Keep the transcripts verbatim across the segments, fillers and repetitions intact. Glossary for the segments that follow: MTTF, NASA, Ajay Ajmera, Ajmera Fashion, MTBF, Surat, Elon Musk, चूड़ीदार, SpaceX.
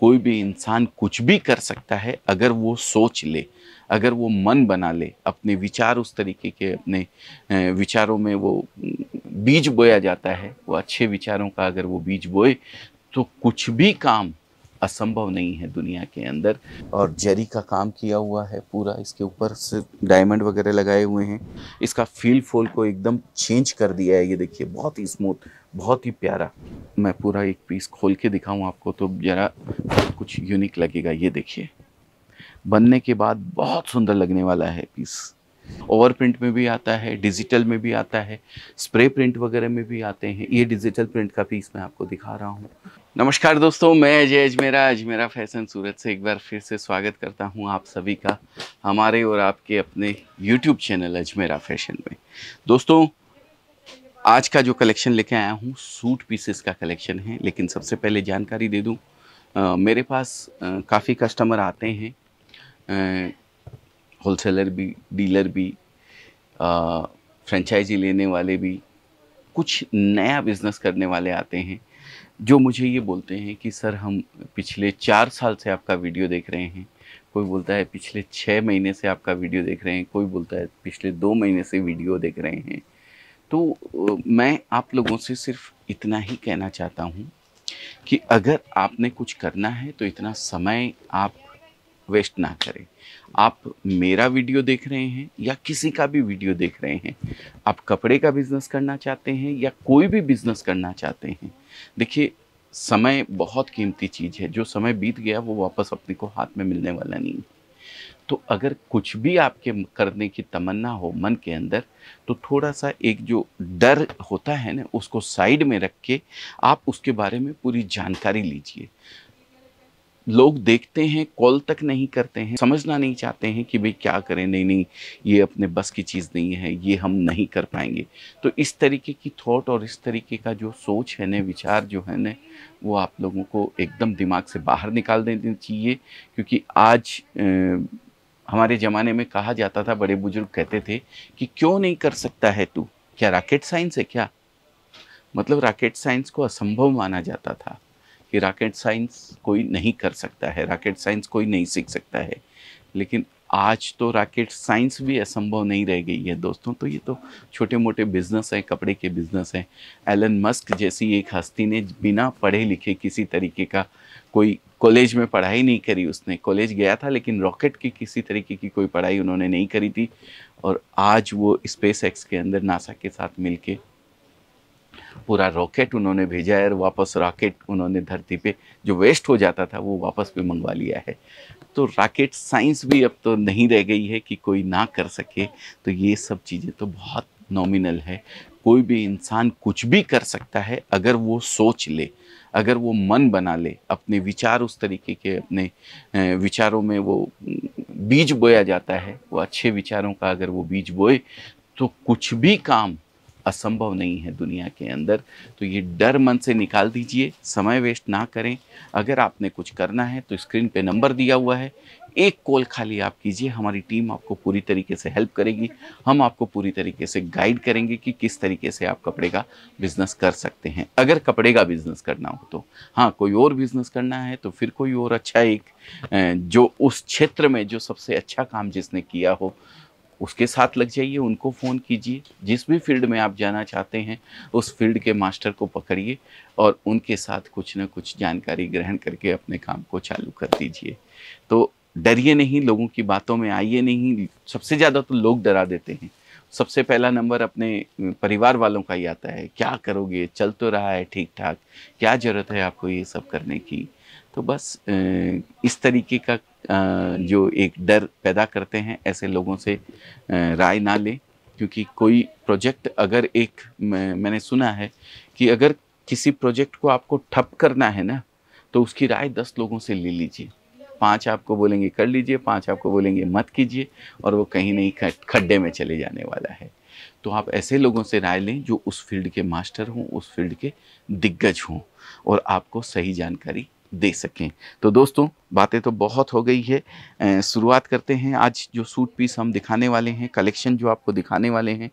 कोई भी इंसान कुछ भी कर सकता है अगर वो सोच ले, अगर वो मन बना ले, अपने विचार उस तरीके के अपने विचारों में वो बीज बोया जाता है, वो अच्छे विचारों का अगर वो बीज बोए तो कुछ भी काम असंभव नहीं है दुनिया के अंदर। और जरी का काम किया हुआ है पूरा, इसके ऊपर से डायमंड वगैरह लगाए हुए हैं। इसका फील फॉल को एकदम चेंज कर दिया है, ये देखिए बहुत ही स्मूथ, बहुत ही प्यारा। मैं पूरा एक पीस खोल के दिखाऊं आपको तो ज़रा कुछ यूनिक लगेगा। ये देखिए बनने के बाद बहुत सुंदर लगने वाला है पीस। ओवर प्रिंट में भी आता है, डिजिटल में भी आता है, स्प्रे प्रिंट वगैरह में भी आते हैं। ये डिजिटल प्रिंट का पीस मैं आपको दिखा रहा हूँ। नमस्कार दोस्तों, मैं अजय अजमेरा, अजमेरा फैशन सूरत से एक बार फिर से स्वागत करता हूँ आप सभी का हमारे और आपके अपने यूट्यूब चैनल अजमेरा फैशन में। दोस्तों आज का जो कलेक्शन लेके आया हूँ सूट पीसेस का कलेक्शन है, लेकिन सबसे पहले जानकारी दे दूँ, मेरे पास काफ़ी कस्टमर आते हैं, होलसेलर भी, डीलर भी, फ्रेंचाइजी लेने वाले भी, कुछ नया बिज़नेस करने वाले आते हैं जो मुझे ये बोलते हैं कि सर हम पिछले चार साल से आपका वीडियो देख रहे हैं, कोई बोलता है पिछले छः महीने से आपका वीडियो देख रहे हैं, कोई बोलता है पिछले दो महीने से वीडियो देख रहे हैं। तो मैं आप लोगों से सिर्फ इतना ही कहना चाहता हूँ कि अगर आपने कुछ करना है तो इतना समय आप वेस्ट ना करें। आप मेरा वीडियो देख रहे हैं या किसी का भी वीडियो देख रहे हैं, आप कपड़े का बिज़नेस करना चाहते हैं या कोई भी बिज़नेस करना चाहते हैं, देखिए समय बहुत कीमती चीज़ है। जो समय बीत गया वो वापस अपने को हाथ में मिलने वाला नहीं। तो अगर कुछ भी आपके करने की तमन्ना हो मन के अंदर तो थोड़ा सा एक जो डर होता है ना उसको साइड में रख के आप उसके बारे में पूरी जानकारी लीजिए। लोग देखते हैं, कॉल तक नहीं करते हैं, समझना नहीं चाहते हैं कि भाई क्या करें, नहीं नहीं ये अपने बस की चीज़ नहीं है, ये हम नहीं कर पाएंगे। तो इस तरीके की थॉट और इस तरीके का जो सोच है ना, विचार जो है ना, वो आप लोगों को एकदम दिमाग से बाहर निकाल देना चाहिए। क्योंकि आज ए, हमारे ज़माने में कहा जाता था, बड़े बुजुर्ग कहते थे कि क्यों नहीं कर सकता है तू, क्या रॉकेट साइंस है क्या? मतलब रॉकेट साइंस को असंभव माना जाता था कि रॉकेट साइंस कोई नहीं कर सकता है, रॉकेट साइंस कोई नहीं सीख सकता है। लेकिन आज तो रॉकेट साइंस भी असंभव नहीं रह गई है दोस्तों। तो ये तो छोटे मोटे बिजनेस हैं, कपड़े के बिजनेस हैं। एलन मस्क जैसी एक हस्ती ने बिना पढ़े लिखे किसी तरीके का, कोई कॉलेज में पढ़ाई नहीं करी, उसने कॉलेज गया था लेकिन रॉकेट की किसी तरीके की कोई पढ़ाई उन्होंने नहीं करी थी, और आज वो स्पेस एक्स के अंदर नासा के साथ मिल के पूरा रॉकेट उन्होंने भेजा है और वापस रॉकेट उन्होंने धरती पे जो वेस्ट हो जाता था वो वापस पे मंगवा लिया है। तो रॉकेट साइंस भी अब तो नहीं रह गई है कि कोई ना कर सके। तो ये सब चीज़ें तो बहुत नॉमिनल है, कोई भी इंसान कुछ भी कर सकता है अगर वो सोच ले, अगर वो मन बना ले, अपने विचार उस तरीके के अपने विचारों में वो बीज बोया जाता है, वो अच्छे विचारों का अगर वो बीज बोए तो कुछ भी काम असंभव नहीं है दुनिया के अंदर। तो ये डर मन से निकाल दीजिए, समय वेस्ट ना करें। अगर आपने कुछ करना है तो स्क्रीन पे नंबर दिया हुआ है, एक कॉल खाली आप कीजिए, हमारी टीम आपको पूरी तरीके से हेल्प करेगी, हम आपको पूरी तरीके से गाइड करेंगे कि किस तरीके से आप कपड़े का बिज़नेस कर सकते हैं। अगर कपड़े का बिज़नेस करना हो तो, हाँ कोई और बिज़नेस करना है तो फिर कोई और अच्छा एक जो उस क्षेत्र में जो सबसे अच्छा काम जिसने किया हो उसके साथ लग जाइए, उनको फ़ोन कीजिए। जिस भी फील्ड में आप जाना चाहते हैं उस फील्ड के मास्टर को पकड़िए और उनके साथ कुछ ना कुछ जानकारी ग्रहण करके अपने काम को चालू कर दीजिए। तो डरिए नहीं, लोगों की बातों में आइए नहीं। सबसे ज़्यादा तो लोग डरा देते हैं। सबसे पहला नंबर अपने परिवार वालों का ही आता है, क्या करोगे, चल तो रहा है ठीक ठाक, क्या ज़रूरत है आपको ये सब करने की। तो बस इस तरीके का जो एक डर पैदा करते हैं, ऐसे लोगों से राय ना लें। क्योंकि कोई प्रोजेक्ट अगर एक मैंने सुना है कि अगर किसी प्रोजेक्ट को आपको ठप करना है ना तो उसकी राय दस लोगों से ले लीजिए, पांच आपको बोलेंगे कर लीजिए, पांच आपको बोलेंगे मत कीजिए, और वो कहीं नहीं खड्डे में चले जाने वाला है। तो आप ऐसे लोगों से राय लें जो उस फील्ड के मास्टर हों, उस फील्ड के दिग्गज हों और आपको सही जानकारी दे सकें। तो दोस्तों बातें तो बहुत हो गई है, शुरुआत करते हैं। आज जो सूट पीस हम दिखाने वाले हैं, कलेक्शन जो आपको दिखाने वाले हैं,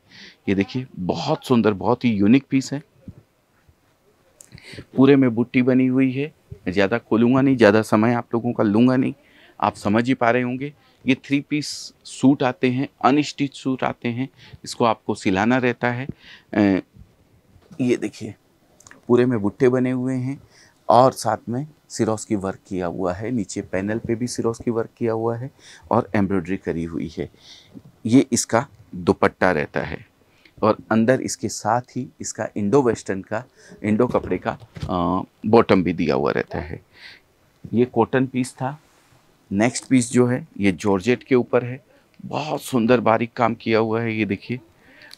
ये देखिए बहुत सुंदर, बहुत ही यूनिक पीस है। पूरे में बूटी बनी हुई है, मैं ज़्यादा खोलूँगा नहीं, ज़्यादा समय आप लोगों का लूँगा नहीं, आप समझ ही पा रहे होंगे। ये थ्री पीस सूट आते हैं, अनस्टिच सूट आते हैं, इसको आपको सिलाना रहता है। ये देखिए पूरे में बुट्टे बने हुए हैं और साथ में सिरोस की वर्क किया हुआ है, नीचे पैनल पे भी सिरोस की वर्क किया हुआ है और एम्ब्रॉयडरी करी हुई है। ये इसका दुपट्टा रहता है और अंदर इसके साथ ही इसका इंडो वेस्टर्न का इंडो कपड़े का बॉटम भी दिया हुआ रहता है। ये कॉटन पीस था। नेक्स्ट पीस जो है ये जॉर्जेट के ऊपर है, बहुत सुंदर बारीक काम किया हुआ है। ये देखिए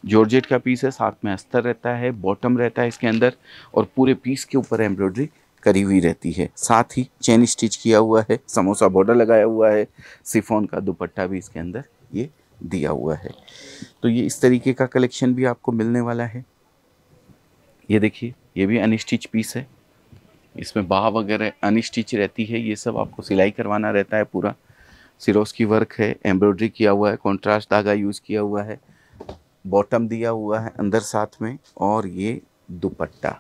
जॉर्जेट का पीस है, साथ में अस्तर रहता है, बॉटम रहता है इसके अंदर और पूरे पीस के ऊपर एम्ब्रॉयडरी करी हुई रहती है। साथ ही चेन स्टिच किया हुआ है, समोसा बॉर्डर लगाया हुआ है, सिफोन का दुपट्टा भी इसके अंदर ये दिया हुआ है। तो ये इस तरीके का कलेक्शन भी आपको मिलने वाला है। ये देखिए ये भी अनस्टिच पीस है, इसमें बाह वगैरह अनस्टिच रहती है, ये सब आपको सिलाई करवाना रहता है। पूरा सिरोस की वर्क है, एम्ब्रॉयडरी किया हुआ है, कॉन्ट्रास्ट धागा यूज़ किया हुआ है, बॉटम दिया हुआ है अंदर साथ में, और ये दुपट्टा।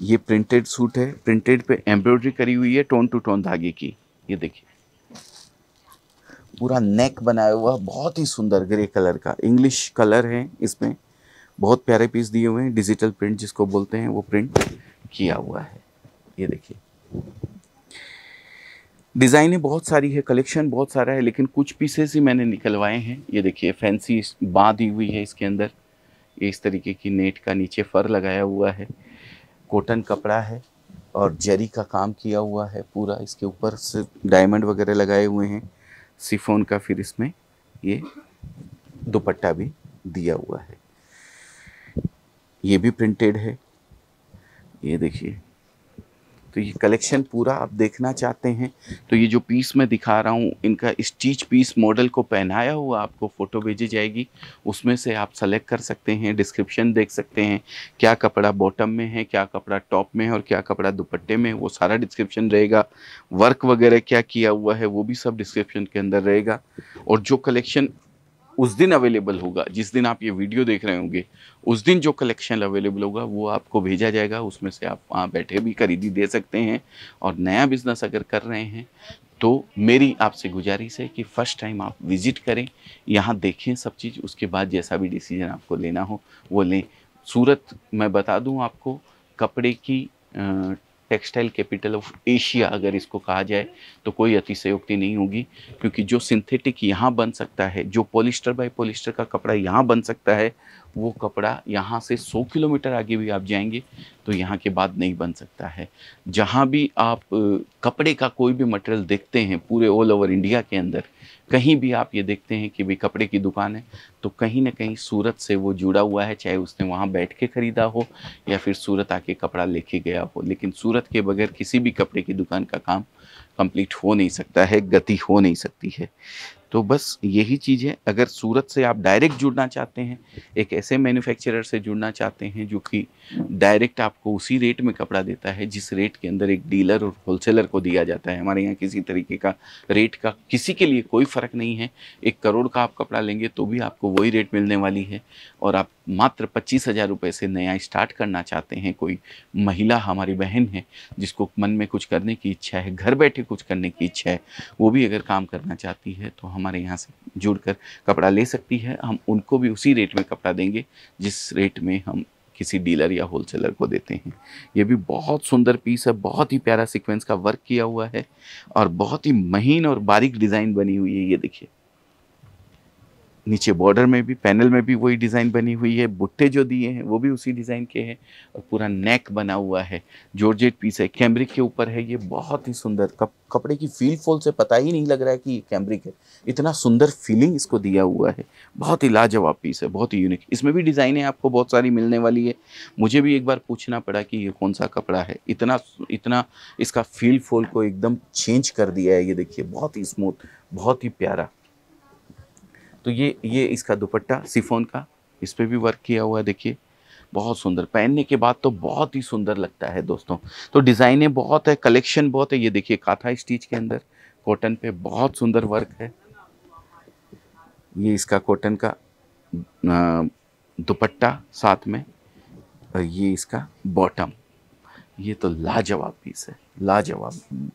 ये प्रिंटेड सूट है, प्रिंटेड पे एम्ब्रॉयडरी करी हुई है टोन टू टोन धागे की। ये देखिए पूरा नेक बनाया हुआ, बहुत ही सुंदर ग्रे कलर का इंग्लिश कलर है इसमें, बहुत प्यारे पीस दिए हुए हैं। डिजिटल प्रिंट जिसको बोलते हैं वो प्रिंट किया हुआ है। ये देखिए डिज़ाइनें बहुत सारी है, कलेक्शन बहुत सारा है, लेकिन कुछ पीसेस ही मैंने निकलवाए हैं। ये देखिए फैंसी बांधी हुई है इसके अंदर, ये इस तरीके की नेट का नीचे फर लगाया हुआ है, कॉटन कपड़ा है और जरी का काम किया हुआ है पूरा, इसके ऊपर से डायमंड वगैरह लगाए हुए हैं, सिफोन का फिर इसमें ये दुपट्टा भी दिया हुआ है। ये भी प्रिंटेड है। ये देखिए तो ये कलेक्शन पूरा आप देखना चाहते हैं तो ये जो पीस मैं दिखा रहा हूँ इनका स्टिच पीस मॉडल को पहनाया हुआ आपको फ़ोटो भेजी जाएगी, उसमें से आप सेलेक्ट कर सकते हैं, डिस्क्रिप्शन देख सकते हैं, क्या कपड़ा बॉटम में है, क्या कपड़ा टॉप में है और क्या कपड़ा दुपट्टे में है, वो सारा डिस्क्रिप्शन रहेगा। वर्क वगैरह क्या किया हुआ है वो भी सब डिस्क्रिप्शन के अंदर रहेगा। और जो कलेक्शन उस दिन अवेलेबल होगा, जिस दिन आप ये वीडियो देख रहे होंगे उस दिन जो कलेक्शन अवेलेबल होगा वो आपको भेजा जाएगा, उसमें से आप वहाँ बैठे भी खरीदी दे सकते हैं। और नया बिज़नेस अगर कर रहे हैं तो मेरी आपसे गुजारिश है कि फ़र्स्ट टाइम आप विज़िट करें, यहाँ देखें सब चीज़, उसके बाद जैसा भी डिसीजन आपको लेना हो वो लें। सूरत मैं बता दूँ आपको कपड़े की आ, टेक्सटाइल कैपिटल ऑफ एशिया अगर इसको कहा जाए तो कोई अतिशयोक्ति नहीं होगी, क्योंकि जो सिंथेटिक यहाँ बन सकता है, जो पॉलिस्टर बाय पॉलिस्टर का कपड़ा यहाँ बन सकता है, वो कपड़ा यहाँ से सौ किलोमीटर आगे भी आप जाएंगे तो यहाँ के बाद नहीं बन सकता है। जहाँ भी आप कपड़े का कोई भी मटेरियल देखते हैं पूरे ऑल ओवर इंडिया के अंदर, कहीं भी आप ये देखते हैं कि भाई कपड़े की दुकान है तो कहीं ना कहीं सूरत से वो जुड़ा हुआ है, चाहे उसने वहाँ बैठ के ख़रीदा हो या फिर सूरत आके कपड़ा लेके गया हो, लेकिन सूरत के बगैर किसी भी कपड़े की दुकान का काम कंप्लीट हो नहीं सकता है, गति हो नहीं सकती है। तो बस यही चीज़ है। अगर सूरत से आप डायरेक्ट जुड़ना चाहते हैं, एक ऐसे मैन्युफैक्चरर से जुड़ना चाहते हैं जो कि डायरेक्ट आपको उसी रेट में कपड़ा देता है जिस रेट के अंदर एक डीलर और होलसेलर को दिया जाता है, हमारे यहाँ किसी तरीके का रेट का किसी के लिए कोई फ़र्क नहीं है। एक करोड़ का आप कपड़ा लेंगे तो भी आपको वही रेट मिलने वाली है। और आप मात्र पच्चीस हज़ार रुपये से नया स्टार्ट करना चाहते हैं, कोई महिला हमारी बहन है जिसको मन में कुछ करने की इच्छा है, घर बैठे कुछ करने की इच्छा है, वो भी अगर काम करना चाहती है तो हमारे यहाँ से जुड़कर कपड़ा ले सकती है। हम उनको भी उसी रेट में कपड़ा देंगे जिस रेट में हम किसी डीलर या होलसेलर को देते हैं। ये भी बहुत सुंदर पीस है, बहुत ही प्यारा सीक्वेंस का वर्क किया हुआ है और बहुत ही महीन और बारीक डिज़ाइन बनी हुई है। ये देखिए नीचे बॉर्डर में भी पैनल में भी वही डिज़ाइन बनी हुई है, बुट्टे जो दिए हैं वो भी उसी डिज़ाइन के हैं और पूरा नेक बना हुआ है, जॉर्जेट पीस है, कैम्ब्रिक के ऊपर है। ये बहुत ही सुंदर कप कपड़े की फील फॉल से पता ही नहीं लग रहा है कि ये कैम्ब्रिक है, इतना सुंदर फीलिंग इसको दिया हुआ है। बहुत ही लाजवाब पीस है, बहुत ही यूनिक। इसमें भी डिज़ाइनें आपको बहुत सारी मिलने वाली है। मुझे भी एक बार पूछना पड़ा कि ये कौन सा कपड़ा है, इतना इतना इसका फील फॉल को एकदम चेंज कर दिया है। ये देखिए बहुत ही स्मूथ, बहुत ही प्यारा। तो ये ये इसका दुपट्टा सिफोन का, इस पर भी वर्क किया हुआ है। देखिए बहुत सुंदर, पहनने के बाद तो बहुत ही सुंदर लगता है दोस्तों। तो डिज़ाइनें बहुत है, कलेक्शन बहुत है। ये देखिए काथा स्टिच के अंदर कॉटन पे बहुत सुंदर वर्क है। ये इसका कॉटन का दुपट्टा साथ में, और ये इसका बॉटम। ये तो लाजवाब पीस है, लाजवाब।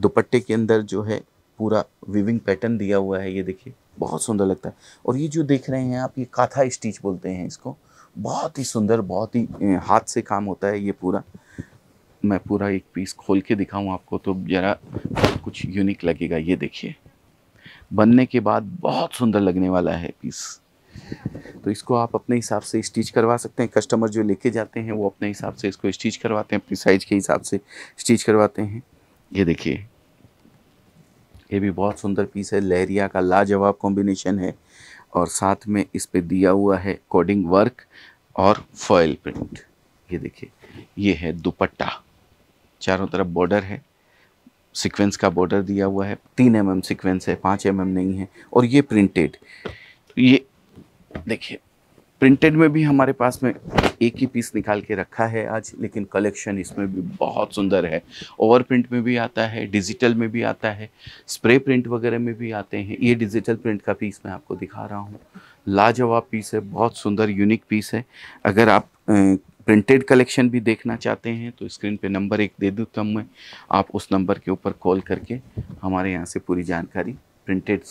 दुपट्टे के अंदर जो है पूरा वीविंग पैटर्न दिया हुआ है, ये देखिए बहुत सुंदर लगता है। और ये जो देख रहे हैं आप, ये काथा स्टिच बोलते हैं इसको, बहुत ही सुंदर, बहुत ही हाथ से काम होता है ये पूरा। मैं पूरा एक पीस खोल के दिखाऊं आपको तो ज़रा कुछ यूनिक लगेगा। ये देखिए बनने के बाद बहुत सुंदर लगने वाला है पीस। तो इसको आप अपने हिसाब से स्टिच करवा सकते हैं, कस्टमर जो लेके जाते हैं वो अपने हिसाब से इसको स्टिच करवाते हैं, अपनी साइज के हिसाब से स्टिच करवाते हैं। ये देखिए ये भी बहुत सुंदर पीस है, लहरिया का लाजवाब कॉम्बिनेशन है और साथ में इस पे दिया हुआ है कोडिंग वर्क और फॉयल प्रिंट। ये देखिए ये है दुपट्टा, चारों तरफ बॉर्डर है, सीक्वेंस का बॉर्डर दिया हुआ है, तीन एम एम सीक्वेंस है, पाँच एम एम नहीं है। और ये प्रिंटेड, ये देखिए प्रिंटेड में भी हमारे पास में एक ही पीस निकाल के रखा है आज, लेकिन कलेक्शन इसमें भी बहुत सुंदर है। ओवर प्रिंट में भी आता है, डिजिटल में भी आता है, स्प्रे प्रिंट वगैरह में भी आते हैं। ये डिजिटल प्रिंट का पीस मैं आपको दिखा रहा हूँ, लाजवाब पीस है, बहुत सुंदर यूनिक पीस है। अगर आप प्रिंटेड कलेक्शन भी देखना चाहते हैं तो स्क्रीन पे नंबर एक दे दूँ मैं, आप उस नंबर के ऊपर कॉल करके हमारे यहाँ से पूरी जानकारी प्रिंटेड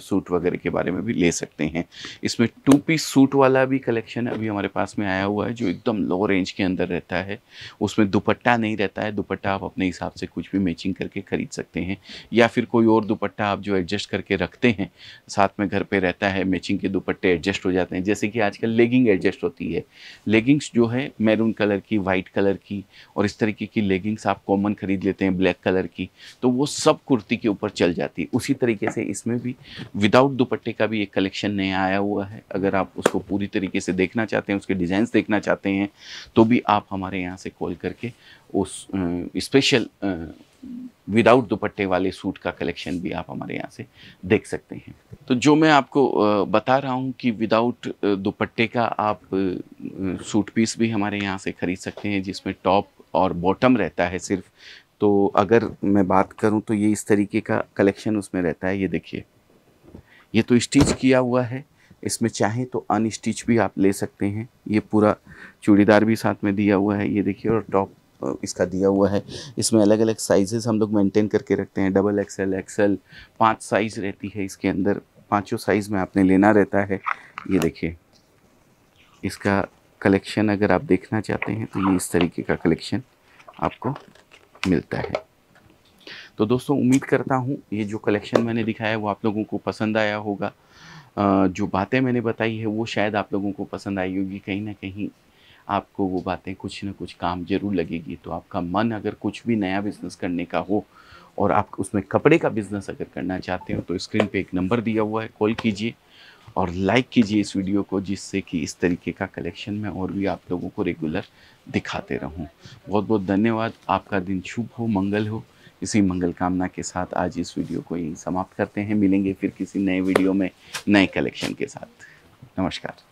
सूट वगैरह के बारे में भी ले सकते हैं। इसमें टू पीस सूट वाला भी कलेक्शन अभी हमारे पास में आया हुआ है जो एकदम लो रेंज के अंदर रहता है, उसमें दुपट्टा नहीं रहता है। दुपट्टा आप अपने हिसाब से कुछ भी मैचिंग करके खरीद सकते हैं, या फिर कोई और दुपट्टा आप जो एडजस्ट करके रखते हैं साथ में घर पर रहता है, मैचिंग के दुपट्टे एडजस्ट हो जाते हैं। जैसे कि आजकल लेगिंग एडजस्ट होती है, लेगिंग्स जो है मैरून कलर की, वाइट कलर की और इस तरीके की लेगिंग्स आप कॉमन खरीद लेते हैं ब्लैक कलर की, तो वो सब कुर्ती के ऊपर चल जाती है। उसी तरीके से इसमें भी विदाउट दुपट्टे का भी एक कलेक्शन नया आया हुआ है। अगर आप उसको पूरी तरीके से देखना चाहते हैं, उसके डिज़ाइंस देखना चाहते हैं तो भी आप हमारे यहाँ से कॉल करके उस स्पेशल विदाउट दुपट्टे वाले सूट का कलेक्शन भी आप हमारे यहाँ से देख सकते हैं। तो जो मैं आपको बता रहा हूँ कि विदाउट दुपट्टे का आप सूट पीस भी हमारे यहाँ से खरीद सकते हैं जिसमें टॉप और बॉटम रहता है सिर्फ। तो अगर मैं बात करूं तो ये इस तरीके का कलेक्शन उसमें रहता है। ये देखिए ये तो स्टिच किया हुआ है, इसमें चाहे तो अनस्टिच भी आप ले सकते हैं। ये पूरा चूड़ीदार भी साथ में दिया हुआ है, ये देखिए, और टॉप इसका दिया हुआ है। इसमें अलग अलग साइजेस हम लोग मेंटेन करके रखते हैं, डबल एक्सएल, एक्सएल, पाँच साइज़ रहती है इसके अंदर, पाँचों साइज़ में आपने लेना रहता है। ये देखिए इसका कलेक्शन अगर आप देखना चाहते हैं तो ये इस तरीके का कलेक्शन आपको मिलता है। तो दोस्तों उम्मीद करता हूँ ये जो कलेक्शन मैंने दिखाया वो आप लोगों को पसंद आया होगा, जो बातें मैंने बताई है वो शायद आप लोगों को पसंद आई होगी, कहीं ना कहीं आपको वो बातें कुछ ना कुछ काम जरूर लगेगी। तो आपका मन अगर कुछ भी नया बिज़नेस करने का हो और आप उसमें कपड़े का बिज़नेस अगर करना चाहते हो तो स्क्रीन पे एक नंबर दिया हुआ है, कॉल कीजिए और लाइक कीजिए इस वीडियो को, जिससे कि इस तरीके का कलेक्शन मैं और भी आप लोगों को रेगुलर दिखाते रहूं। बहुत बहुत धन्यवाद, आपका दिन शुभ हो, मंगल हो। इसी मंगल कामना के साथ आज इस वीडियो को यहीं समाप्त करते हैं, मिलेंगे फिर किसी नए वीडियो में नए कलेक्शन के साथ। नमस्कार।